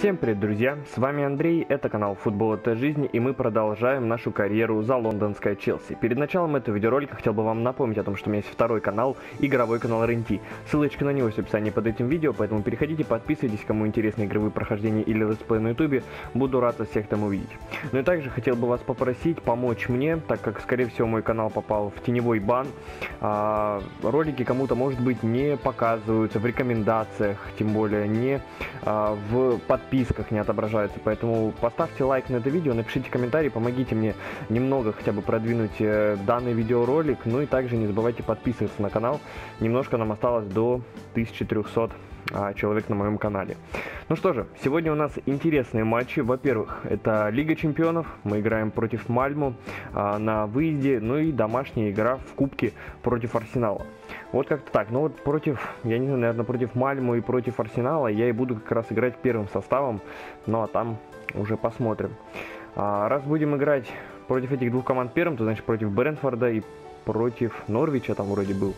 Всем привет, друзья, с вами Андрей, это канал Футбол это жизнь, и мы продолжаем нашу карьеру за лондонское Челси. Перед началом этого видеоролика хотел бы вам напомнить о том, что у меня есть второй канал, игровой канал Ренти. Ссылочка на него есть в описании под этим видео, поэтому переходите, подписывайтесь, кому интересны игровые прохождения или летсплей на ютубе, буду рад вас всех там увидеть. Ну и также хотел бы вас попросить помочь мне, так как, скорее всего, мой канал попал в теневой бан, ролики кому-то, может быть, не показываются в рекомендациях, тем более не в подписчиках. Не отображается, поэтому поставьте лайк на это видео, напишите комментарий, помогите мне немного хотя бы продвинуть данный видеоролик, ну и также не забывайте подписываться на канал, немножко нам осталось до 1300 человек на моем канале. Ну что же, сегодня у нас интересные матчи. Во-первых, это Лига Чемпионов, мы играем против Мальму на выезде, ну и домашняя игра в Кубке против Арсенала. Вот как-то так, ну вот против, я не знаю, наверное, против Мальму и против Арсенала я и буду как раз играть первым составом, ну а там уже посмотрим. Раз будем играть против этих двух команд первым, то значит против Брентфорда и против Норвича там вроде был.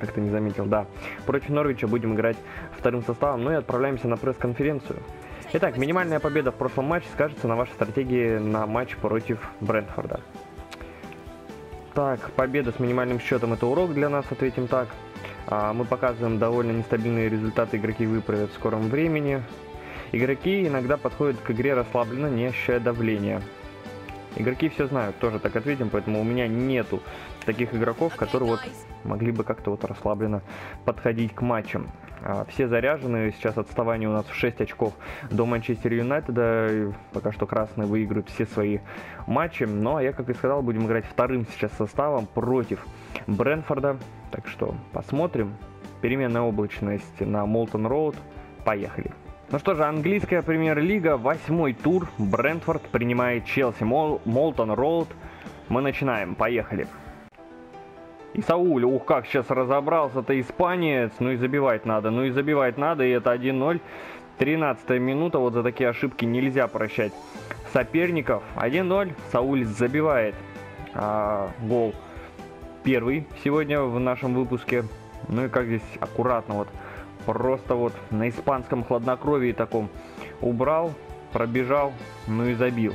Как-то не заметил, да. Против Норвича будем играть вторым составом, ну и отправляемся на пресс-конференцию. Итак, минимальная победа в прошлом матче скажется на вашей стратегии на матч против Брентфорда. Так, победа с минимальным счетом — это урок для нас, ответим так. Мы показываем довольно нестабильные результаты, игроки выправят в скором времени. Игроки иногда подходят к игре расслабленно, не ощущая давления. Игроки все знают, тоже так ответим, поэтому у меня нету таких игроков, которые вот могли бы как-то вот расслабленно подходить к матчам. Все заряжены, сейчас отставание у нас в 6 очков до Манчестер Юнайтеда, пока что красные выиграют все свои матчи, но я, как и сказал, будем играть вторым сейчас составом против Брентфорда, так что посмотрим. Переменная облачность на Молтон Роуд, поехали. Ну что же, английская премьер-лига, 8-й тур, Брентфорд принимает Челси, Молтон Роуд, мы начинаем, поехали. И Сауль, ух, как сейчас разобрался-то испанец, ну и забивать надо, и это 1-0, 13-я минута, вот за такие ошибки нельзя прощать соперников, 1-0, Сауль забивает гол первый сегодня в нашем выпуске, ну и как здесь аккуратно вот. Просто вот на испанском хладнокровии таком убрал, пробежал, ну и забил.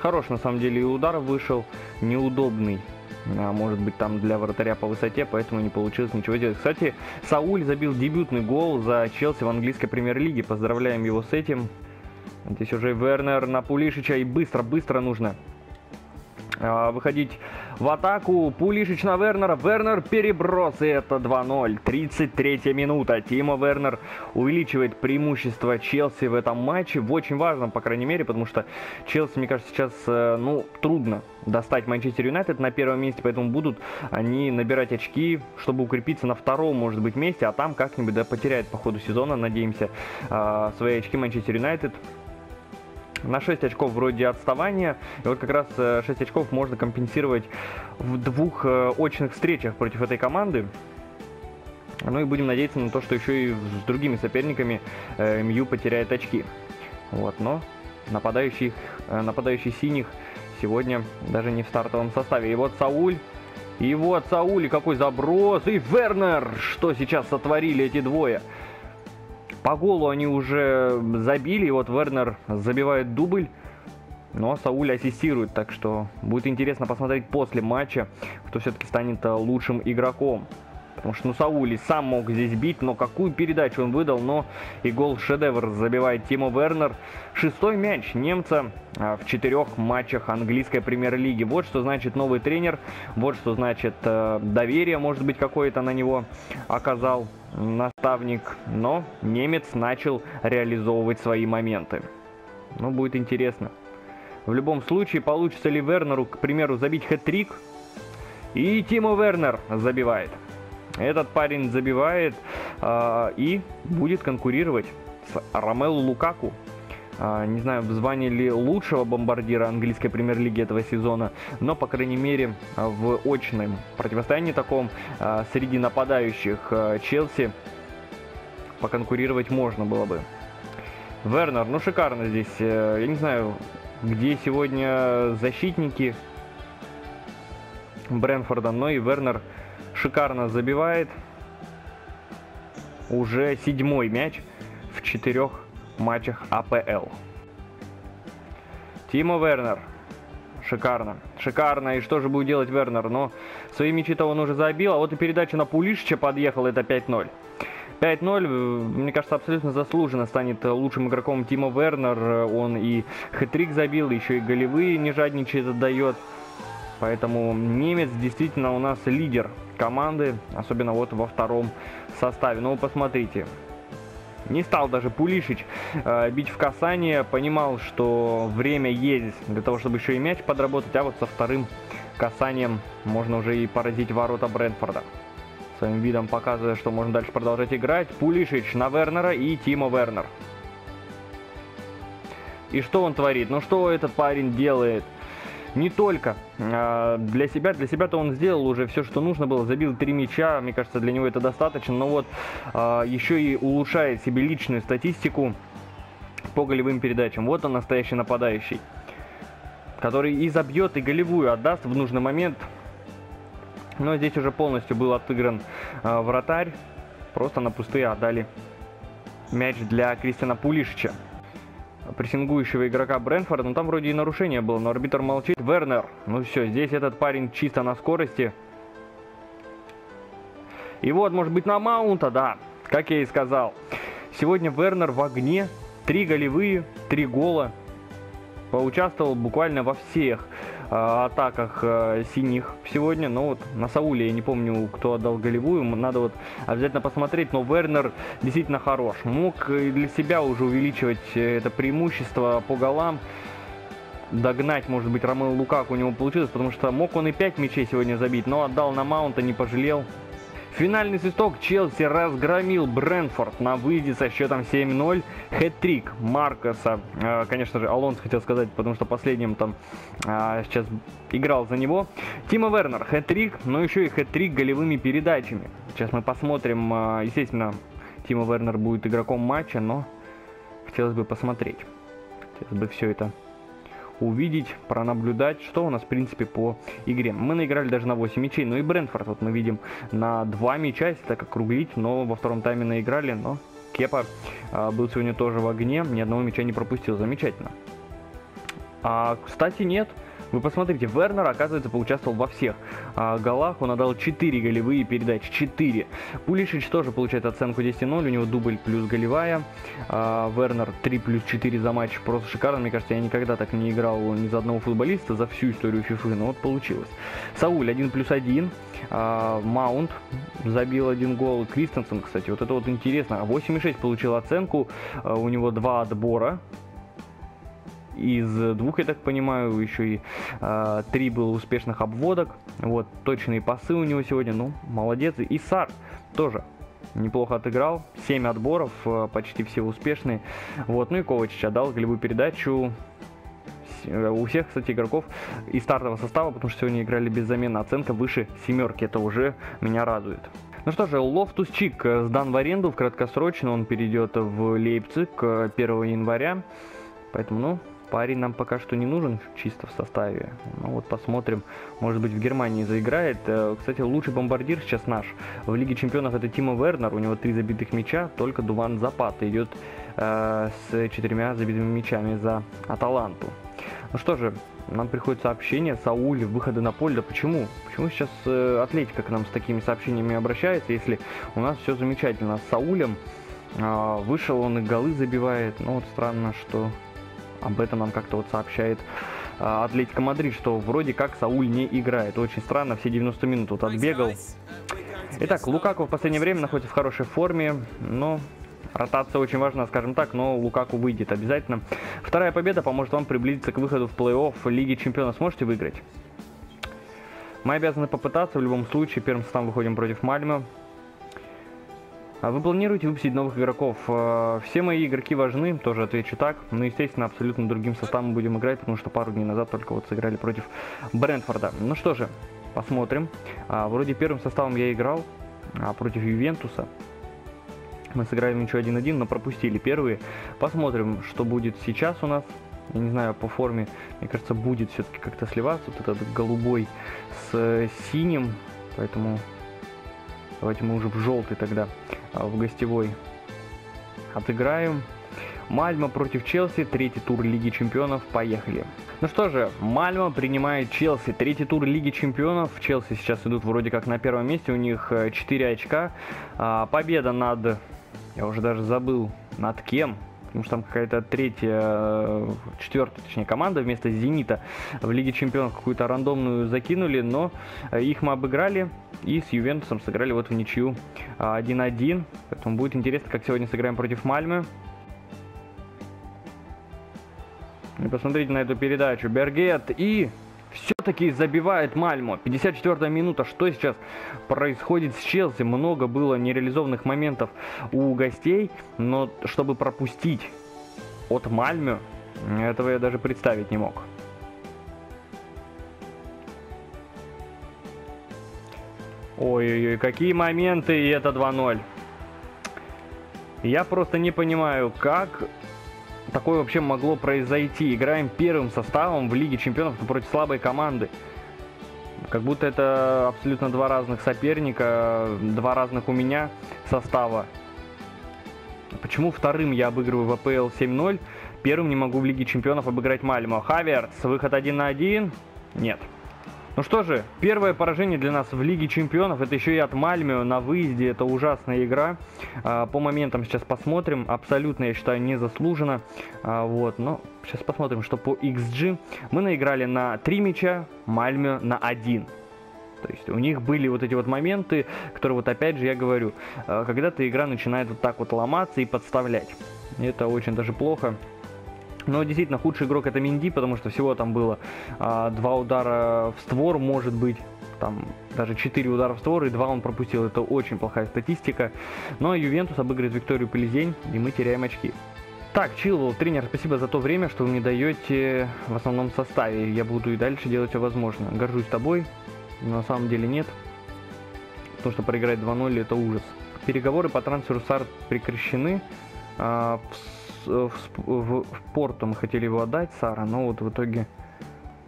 Хорош на самом деле и удар вышел, неудобный, может быть там для вратаря по высоте, поэтому не получилось ничего делать. Кстати, Сауль забил дебютный гол за Челси в английской премьер-лиге, поздравляем его с этим. Здесь уже Вернер на Пулишича и быстро нужно выходить в атаку. Пулишич на Вернера, Вернер переброс, и это 2-0, 33-я минута. Тимо Вернер увеличивает преимущество Челси в этом матче, в очень важном, по крайней мере, потому что Челси, мне кажется, сейчас, ну, трудно достать Манчестер Юнайтед на первом месте, поэтому будут они набирать очки, чтобы укрепиться на втором, может быть, месте, а там как-нибудь, да, потеряет по ходу сезона, надеемся, свои очки Манчестер Юнайтед. На 6 очков вроде отставания, и вот как раз 6 очков можно компенсировать в двух очных встречах против этой команды. Ну и будем надеяться на то, что еще и с другими соперниками МЮ потеряет очки. Вот, но нападающий синих сегодня даже не в стартовом составе. И вот Сауль, и какой заброс, и Вернер, что сейчас сотворили эти двое. По голу они уже забили, и вот Вернер забивает дубль, но Сауль ассистирует, так что будет интересно посмотреть после матча, кто все-таки станет лучшим игроком. Потому что, ну, Сауль и сам мог здесь бить, но какую передачу он выдал, но и гол-шедевр забивает Тимо Вернер. 6-й мяч немца в 4 матчах английской премьер-лиги. Вот что значит новый тренер, вот что значит доверие, может быть, какое-то на него оказал наставник. Но немец начал реализовывать свои моменты. Ну, будет интересно. В любом случае, получится ли Вернеру, к примеру, забить хэт-трик? И Тимо Вернер забивает. Этот парень забивает и будет конкурировать с Ромелу Лукаку. Не знаю, в звании ли лучшего бомбардира английской премьер-лиги этого сезона, но, по крайней мере, в очном противостоянии таком среди нападающих Челси поконкурировать можно было бы. Вернер, ну шикарно здесь. Я не знаю, где сегодня защитники Брентфорда, но и Вернер шикарно забивает. уже 7-й мяч в 4 матчах АПЛ. Тимо Вернер. Шикарно. Шикарно. И что же будет делать Вернер? Но свои мячи-то он уже забил. А вот и передача на Пулишича подъехала. Это 5-0. 5-0, мне кажется, абсолютно заслуженно станет лучшим игроком Тимо Вернер. Он и хэт-трик забил, еще и голевые не жадничает, отдает. Поэтому немец действительно у нас лидер команды, особенно вот во втором составе. Но вы посмотрите. Не стал даже Пулишич бить в касание, понимал, что время есть для того, чтобы еще и мяч подработать, а вот со вторым касанием можно уже и поразить ворота Брентфорда. Своим видом показывая, что можно дальше продолжать играть. Пулишич на Вернера и Тимо Вернер. И что он творит? Ну что этот парень делает? Не только для себя. Для себя-то он сделал уже все, что нужно было. Забил 3 мяча. Мне кажется, для него это достаточно. Но вот еще и улучшает себе личную статистику по голевым передачам. Вот он, настоящий нападающий, который и забьет, и голевую отдаст в нужный момент. Но здесь уже полностью был отыгран вратарь. Просто на пустые отдали мяч для Кристиана Пулишича, прессингующего игрока Брентфорда. Но там вроде и нарушение было, но арбитр молчит. Вернер. Ну все, здесь этот парень чисто на скорости. И вот, может быть, на Маунта, да. Как я и сказал. Сегодня Вернер в огне. 3 голевые, 3 гола. Поучаствовал буквально во всех атаках синих сегодня. Но вот на Сауле я не помню, кто отдал голевую. Надо вот обязательно посмотреть. Но Вернер действительно хорош. Мог и для себя уже увеличивать это преимущество по голам. Догнать, может быть, Ромелу Лукаку у него получилось, потому что мог он и 5 мячей сегодня забить. Но отдал на Маунта, не пожалел. Финальный свисток. Челси разгромил Брентфорд на выезде со счетом 7-0. Хэт-трик Маркоса, конечно же, Алонс хотел сказать, потому что последним там сейчас играл за него. Тимо Вернер, хэт-трик, но еще и хэт-трик голевыми передачами. Сейчас мы посмотрим, естественно, Тимо Вернер будет игроком матча, но хотелось бы посмотреть. Хотелось бы все это увидеть, пронаблюдать, что у нас в принципе по игре. Мы наиграли даже на 8 мячей, ну и Брентфорд, вот мы видим, на 2 мяча, если так округлить, но во втором тайме наиграли, но Кепа был сегодня тоже в огне, ни одного мяча не пропустил, замечательно. А, кстати, нет, вы посмотрите, Вернер, оказывается, поучаствовал во всех голах, он отдал 4 голевые передачи, 4. Пулишич тоже получает оценку 10-0, у него дубль плюс голевая. Вернер 3 плюс 4 за матч, просто шикарно, мне кажется, я никогда так не играл ни за одного футболиста за всю историю ФИФы, но вот получилось. Сауль 1 плюс 1, Маунт забил 1 гол, Кристенсон, кстати, вот это вот интересно, 8,6 получил оценку, у него 2 отбора. Из 2, я так понимаю, еще и 3 было успешных обводок. Вот, точные пасы у него сегодня, ну, молодец. И Сар тоже неплохо отыграл. 7 отборов, почти все успешные. Вот, ну и Ковачич отдал голевую передачу. У всех, кстати, игроков из стартового состава, потому что сегодня играли без замены. Оценка выше 7, это уже меня радует. Ну что же, Лофтус Чик сдан в аренду в краткосрочно. Он перейдет в Лейпциг 1 января. Поэтому, ну, парень нам пока что не нужен чисто в составе. Ну вот посмотрим, может быть, в Германии заиграет. Кстати, лучший бомбардир сейчас наш в Лиге Чемпионов — это Тимо Вернер. У него 3 забитых мяча, только Дуван Запата идет с 4 забитыми мячами за Аталанту. Ну что же, нам приходит сообщение. Сауль, выходы на поле. Да почему? Почему сейчас Атлетика к нам с такими сообщениями обращается, если у нас все замечательно с Саулем? Вышел он и голы забивает. Ну вот странно, что... Об этом нам как-то вот сообщает Атлетико Мадрид, что вроде как Сауль не играет. Очень странно, все 90 минут вот отбегал. Итак, Лукаку в последнее время находится в хорошей форме, но ротация очень важна, скажем так, но Лукаку выйдет обязательно. Вторая победа поможет вам приблизиться к выходу в плей-офф Лиги Чемпионов. Сможете выиграть? Мы обязаны попытаться, в любом случае, первым составом выходим против Мальме. Вы планируете выпустить новых игроков? Все мои игроки важны, тоже отвечу так. Но, естественно, абсолютно другим составом будем играть, потому что пару дней назад только вот сыграли против Брентфорда. Ну что же, посмотрим. Вроде первым составом я играл против Ювентуса. Мы сыграли ничью 1-1, но пропустили первые. Посмотрим, что будет сейчас у нас. Я не знаю, по форме, мне кажется, будет все-таки как-то сливаться. Вот этот голубой с синим, поэтому... Давайте мы уже в желтый тогда в гостевой отыграем. Мальме против Челси, третий тур Лиги Чемпионов, поехали. Ну что же, Мальме принимает Челси, третий тур Лиги Чемпионов. Челси сейчас идут вроде как на первом месте, у них 4 очка. Победа над, я уже даже забыл, над кем. Потому что там какая-то четвертая команда вместо «Зенита» в Лиге Чемпионов какую-то рандомную закинули, но их мы обыграли и с «Ювентусом» сыграли вот в ничью 1-1. Поэтому будет интересно, как сегодня сыграем против «Мальме». И посмотрите на эту передачу. Бергет и... все-таки забивает Мальме. 54-я минута. Что сейчас происходит с Челси? Много было нереализованных моментов у гостей, но чтобы пропустить от Мальме, этого я даже представить не мог. Ой-ой-ой, какие моменты, и это 2-0. Я просто не понимаю, как... такое вообще могло произойти. Играем первым составом в Лиге Чемпионов против слабой команды. Как будто это абсолютно два разных соперника, два разных у меня состава. Почему вторым я обыгрываю в АПЛ 7-0, первым не могу в Лиге Чемпионов обыграть Мальме? Хаверц, выход 1 на 1. Нет. Ну что же, первое поражение для нас в Лиге Чемпионов, это еще и от Мальме на выезде, это ужасная игра. По моментам сейчас посмотрим, абсолютно, я считаю, незаслуженно. Вот, но сейчас посмотрим, что по XG. Мы наиграли на 3 мяча, Мальме на 1. То есть у них были вот эти вот моменты, которые вот опять же я говорю, когда-то игра начинает вот так вот ломаться и подставлять. Это очень даже плохо. Но действительно худший игрок это Менди, потому что всего там было 2 удара в створ, может быть, там даже 4 удара в створ, и 2 он пропустил. Это очень плохая статистика. Но Ювентус обыгрывает Викторию Пелизень, и мы теряем очки. Так, Чилвелл, тренер, спасибо за то время, что вы мне даете в основном составе. Я буду и дальше делать все возможное. Горжусь тобой, но на самом деле нет. Потому что проиграть 2-0 это ужас. Переговоры по трансферу Сар прекращены. В Порту мы хотели его отдать, Сара, но вот в итоге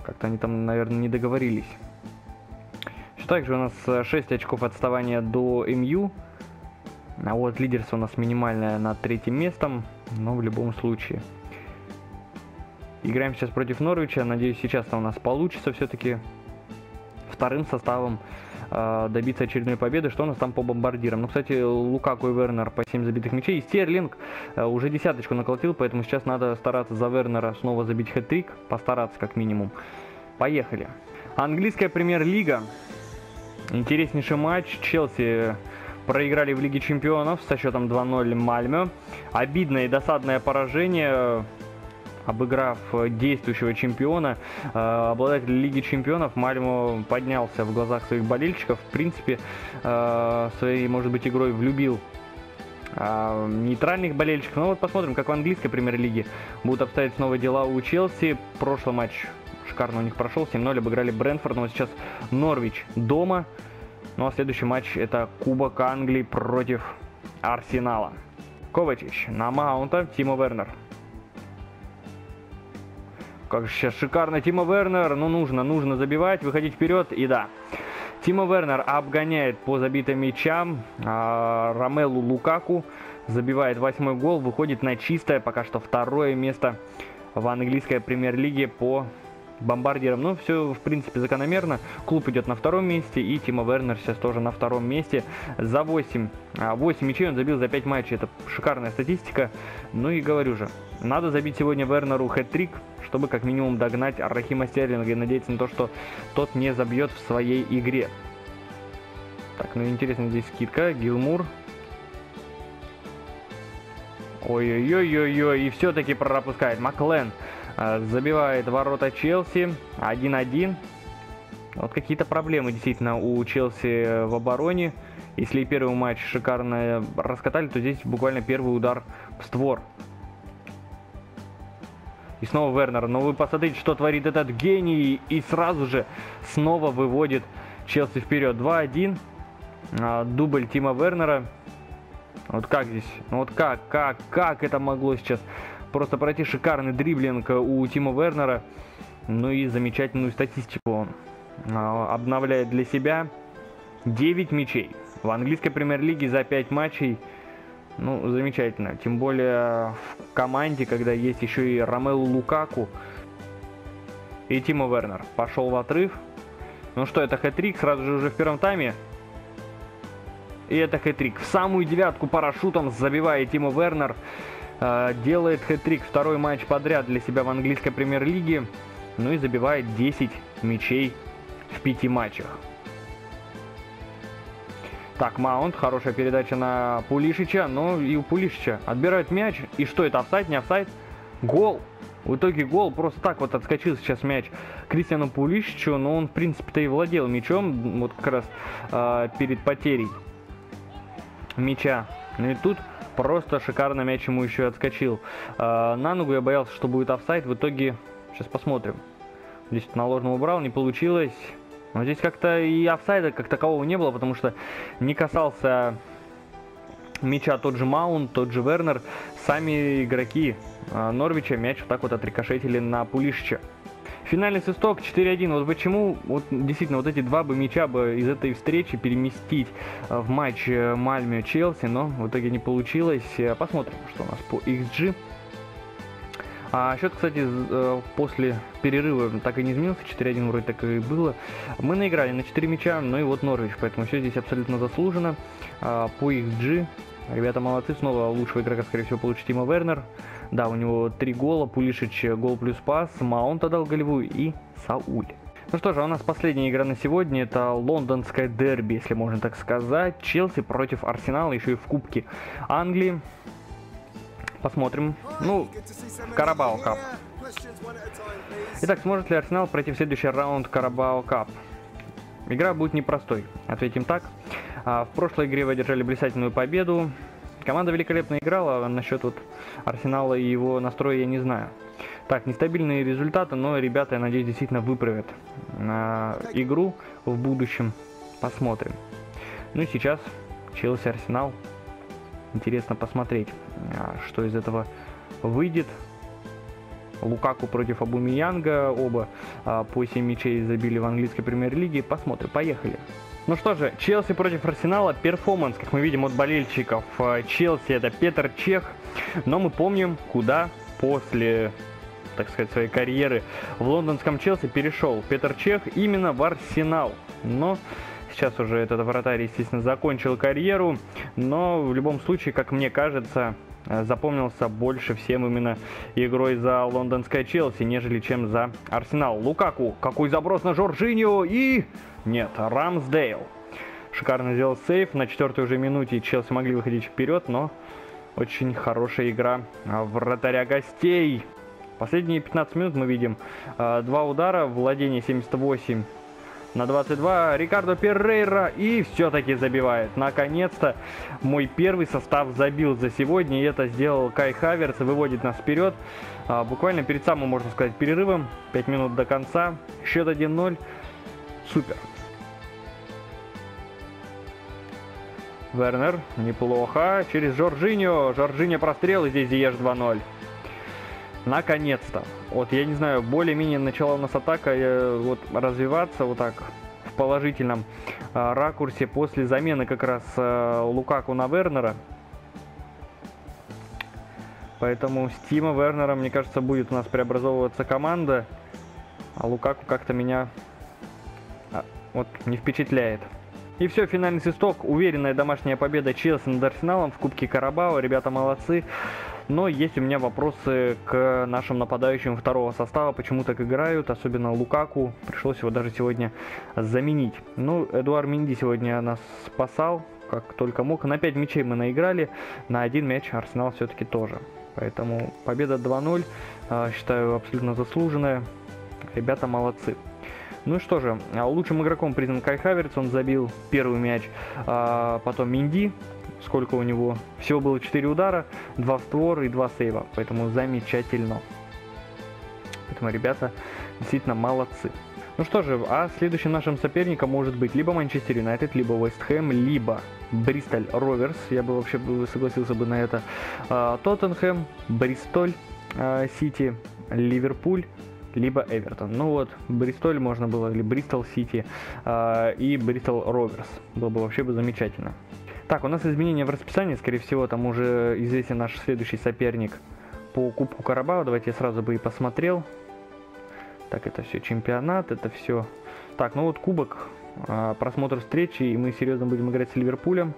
как-то они там, наверное, не договорились. Все так же у нас 6 очков отставания до МЮ. А вот лидерство у нас минимальное над 3-м местом, но в любом случае. Играем сейчас против Норвича, надеюсь, сейчас у нас получится все-таки вторым составом добиться очередной победы. Что у нас там по бомбардирам? Ну, кстати, Лукаку и Вернер по 7 забитых мячей. И Стерлинг уже десяточку наколотил, поэтому сейчас надо стараться за Вернера снова забить хэт-трик. Постараться, как минимум. Поехали. Английская премьер-лига. Интереснейший матч. Челси проиграли в Лиге Чемпионов со счетом 2-0 Мальме. Обидное и досадное поражение, обыграв действующего чемпиона, обладатель Лиги Чемпионов. Мальме поднялся в глазах своих болельщиков. В принципе, своей, может быть, игрой влюбил нейтральных болельщиков. Но вот посмотрим, как в английской премьер-лиге будут обстоять снова дела у Челси. Прошлый матч шикарно у них прошел. 7-0 обыграли Брентфорд. Но сейчас Норвич дома. Ну а следующий матч это Кубок Англии против Арсенала. Ковачич на Маунта, Тимо Вернер. Как же сейчас шикарно, Тимо Вернер, ну нужно забивать, выходить вперед, и да. Тимо Вернер обгоняет по забитым мячам Ромелу Лукаку, забивает 8-й гол, выходит на чистое, пока что 2-е место в английской премьер-лиге по бомбардирам. Ну, все, в принципе, закономерно. Клуб идет на 2-м месте, и Тимо Вернер сейчас тоже на 2-м месте. За 8 мячей он забил за 5 матчей, это шикарная статистика. Ну и говорю же, надо забить сегодня Вернеру хэт-трик, чтобы как минимум догнать Рахима Стерлинга и надеяться на то, что тот не забьет в своей игре. Так, ну интересно, здесь скидка, Гилмур. Ой-ой-ой-ой-ой, и все-таки пропускает. Маклен забивает ворота Челси, 1-1. Вот какие-то проблемы действительно у Челси в обороне. Если первый матч шикарно раскатали, то здесь буквально первый удар в створ. И снова Вернер. Но вы посмотрите, что творит этот гений. И сразу же снова выводит Челси вперед. 2-1. Дубль Тима Вернера. Вот как здесь? Ну вот как это могло сейчас просто пройти? Шикарный дриблинг у Тима Вернера. Ну и замечательную статистику он обновляет для себя. 9 мячей. В английской премьер-лиге за 5 матчей, ну, замечательно. Тем более в команде, когда есть еще и Ромелу Лукаку и Тимо Вернер. Пошел в отрыв. Ну что, это хэт-трик сразу же уже в первом тайме. И это хэт-трик. В самую девятку парашютом забивает Тимо Вернер. Делает хэт-трик, второй матч подряд для себя в английской премьер-лиге. Ну и забивает 10 мячей в 5 матчах. Так, Маунт, хорошая передача на Пулишича, но и у Пулишича отбирают мяч. И что это, офсайд, не офсайд? Гол! В итоге гол, просто так вот отскочил сейчас мяч Кристиану Пулишичу, но он в принципе-то и владел мячом, вот как раз перед потерей мяча. Ну и тут просто шикарно мяч ему еще отскочил. На ногу я боялся, что будет офсайд, в итоге, сейчас посмотрим. Здесь наложно убрал, не получилось. Но здесь как-то и офсайда как такового не было, потому что не касался мяча тот же Маунт, тот же Вернер. Сами игроки Норвича мяч вот так вот отрикошетили на Пулишича. Финальный свисток 4-1. Вот почему вот действительно вот эти два бы мяча бы из этой встречи переместить в матч Мальме-Челси, но в итоге не получилось. Посмотрим, что у нас по XG. А счет, кстати, после перерыва так и не изменился, 4-1 вроде так и было. Мы наиграли на 4 мяча, ну и вот Норвич, поэтому все здесь абсолютно заслужено. По XG, ребята молодцы, снова лучшего игрока, скорее всего, получит Тимо Вернер. Да, у него 3 гола, Пулишич гол плюс пас, Маунт отдал голевую и Сауль. Ну что же, у нас последняя игра на сегодня, это лондонское дерби, если можно так сказать. Челси против Арсенала, еще и в Кубке Англии. Посмотрим. Ну, Карабао Кап. Итак, сможет ли Арсенал пройти в следующий раунд Карабао Кап? Игра будет непростой, ответим так. В прошлой игре вы одержали блистательную победу. Команда великолепно играла, насчет вот Арсенала и его настроя я не знаю. Так, нестабильные результаты, но ребята, я надеюсь, действительно выправят игру в будущем. Посмотрим. Ну и сейчас Челси-Арсенал. Интересно посмотреть, что из этого выйдет. Лукаку против Абумиянга. Оба по 7 мячей забили в английской премьер-лиге. Посмотрим, поехали. Ну что же, Челси против Арсенала. Перформанс, как мы видим, от болельщиков Челси. Это Петр Чех. Но мы помним, куда после, так сказать, своей карьеры в лондонском Челси перешел Петр Чех именно в Арсенал. Но... сейчас уже этот вратарь, естественно, закончил карьеру, но в любом случае, как мне кажется, запомнился больше всем именно игрой за лондонское Челси, нежели чем за Арсенал. Лукаку, какой заброс на Жоржиньо и... нет, Рамсдейл. Шикарно сделал сейв, на 4-й уже минуте Челси могли выходить вперед, но очень хорошая игра вратаря гостей. Последние 15 минут мы видим 2 удара, владение 78. На 22 Рикардо Перейра и все-таки забивает. Наконец-то мой первый состав забил за сегодня. И это сделал Кай Хаверц. Выводит нас вперед. Буквально перед самым, можно сказать, перерывом. 5 минут до конца. Счет 1-0. Супер. Вернер. Неплохо. Через Жоржиньо. Жоржиньо прострел. И здесь Зиеш 2-0. Наконец-то. Вот, я не знаю, более-менее начала у нас атака вот, развиваться вот так в положительном ракурсе после замены как раз Лукаку на Вернера. Поэтому с Тимо Вернером, мне кажется, будет у нас преобразовываться команда. А Лукаку как-то меня вот не впечатляет. И все, финальный свисток. Уверенная домашняя победа Челси над Арсеналом в Кубке Карабао. Ребята молодцы. Но есть у меня вопросы к нашим нападающим второго состава. Почему так играют, особенно Лукаку. Пришлось его даже сегодня заменить. Ну, Эдуард Менди сегодня нас спасал, как только мог. На 5 мячей мы наиграли, на 1 мяч Арсенал все-таки тоже. Поэтому победа 2-0, считаю, абсолютно заслуженная. Ребята молодцы. Ну что же, лучшим игроком признан Кай Хаверц, он забил первый мяч, потом Менди. Сколько у него? Всего было 4 удара, 2 в створ и 2 сейва. Поэтому замечательно. Поэтому ребята действительно молодцы. Ну что же, а следующим нашим соперником может быть либо Манчестер Юнайтед, либо Вест Хэм, либо Бристоль Роверс. Я бы вообще согласился бы на это. Тоттенхэм, Бристоль Сити, Ливерпуль либо Эвертон. Ну вот, Бристоль можно было, или Бристоль Сити и Бристоль Роверс. Было бы вообще замечательно. Так, у нас изменения в расписании, скорее всего, там уже известен наш следующий соперник по Кубку Карабао. Давайте я сразу бы и посмотрел. Так, это все чемпионат, это все... Так, ну вот кубок, просмотр встречи, и мы серьезно будем играть с Ливерпулем.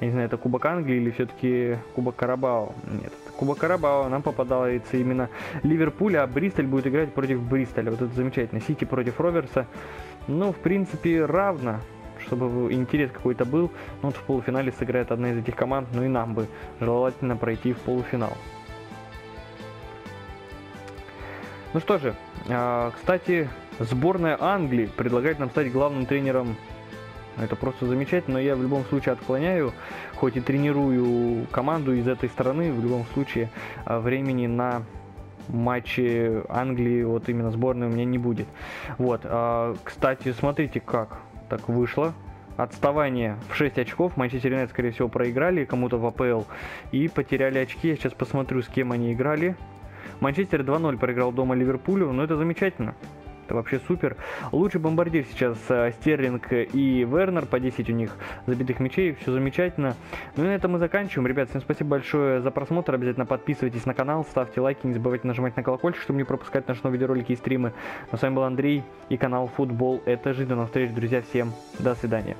Я не знаю, это Кубок Англии или все-таки Кубок Карабао. Нет, это Кубок Карабао, нам попадается именно Ливерпуль, а Бристоль будет играть против Бристоля. Вот это замечательно, Сити против Роверса. Ну, в принципе, равно, чтобы интерес какой-то был. Но вот в полуфинале сыграет одна из этих команд, ну и нам бы желательно пройти в полуфинал. Ну что же, кстати, сборная Англии предлагает нам стать главным тренером. Это просто замечательно, но я в любом случае отклоняю, хоть и тренирую команду из этой страны, в любом случае времени на матчи Англии, вот именно сборной, у меня не будет. Вот, кстати, смотрите, как так вышло. Отставание в 6 очков, Манчестер Юнайтед, скорее всего, проиграли кому-то в АПЛ и потеряли очки. Я сейчас посмотрю, с кем они играли. Манчестер 2-0 проиграл дома Ливерпулю, но это замечательно. Это вообще супер. Лучший бомбардир сейчас Стерлинг и Вернер. По 10 у них забитых мячей. Все замечательно. Ну и на этом мы заканчиваем. Ребят, всем спасибо большое за просмотр. Обязательно подписывайтесь на канал, ставьте лайки. Не забывайте нажимать на колокольчик, чтобы не пропускать наши новые видеоролики и стримы. Но с вами был Андрей и канал Футбол это жизнь. До новых встреч, друзья. Всем до свидания.